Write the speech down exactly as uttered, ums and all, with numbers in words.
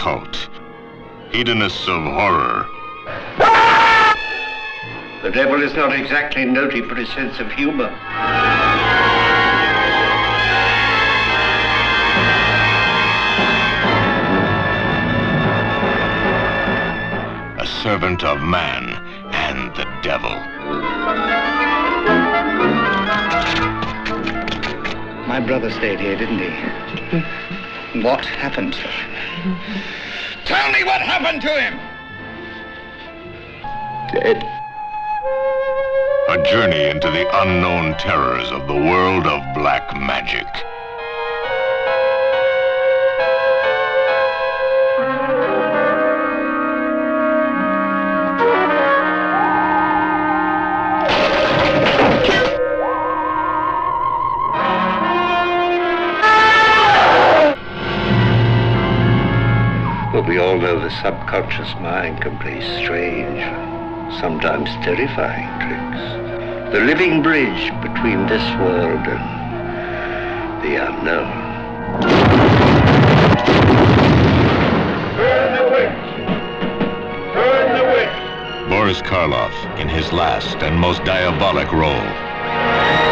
cult. Hedonists of horror. The devil is not exactly noted for his sense of humor. A servant of man and the devil. My brother stayed here, didn't he? What happened? Tell me what happened to him! Dead. A journey into the unknown terrors of the world of black magic. We all know the subconscious mind can play strange, sometimes terrifying tricks. The living bridge between this world and the unknown. Burn the witch! Burn the witch! Boris Karloff in his last and most diabolic role.